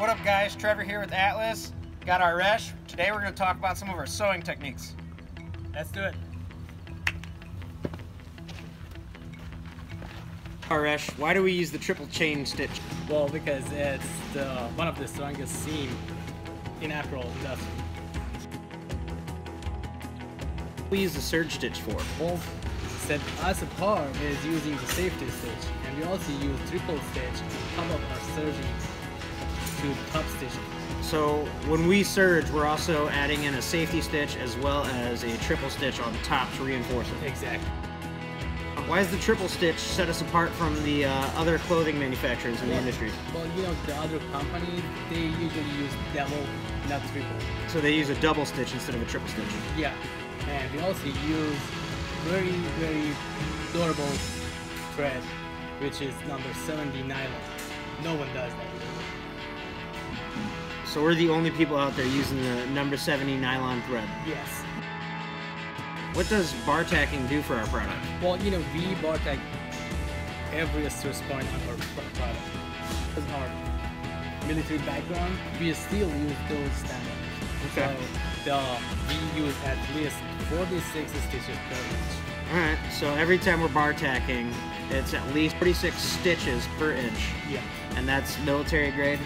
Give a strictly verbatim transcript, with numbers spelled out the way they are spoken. What up guys, Trevor here with Atlas. Got Arash. Today we're going to talk about some of our sewing techniques. Let's do it. Arash, why do we use the triple chain stitch? Well, because it's the, one of the strongest seam in apparel industry. What do we use the surge stitch for? Well, set us apart is using the safety stitch, and we also use triple stitch to come up our surgings to top stitch. So when we surge, we're also adding in a safety stitch as well as a triple stitch on top to reinforce it. Exactly. Why is the triple stitch set us apart from the uh, other clothing manufacturers in yeah. the industry? Well, you know, the other companies, they usually use double, not triple. So they use a double stitch instead of a triple stitch. Yeah, and we also use very, very durable thread, which is number seventy nylon. No one does that. So we're the only people out there using the number seventy nylon thread. Yes. What does bar tacking do for our product? Well, you know, we bar tack every source point on our product. Because our military background, we still use those standards. Okay. So the, we use at least forty-six stitches per inch. All right. So every time we're bar tacking, it's at least forty-six stitches per inch. Yeah. And that's military grade.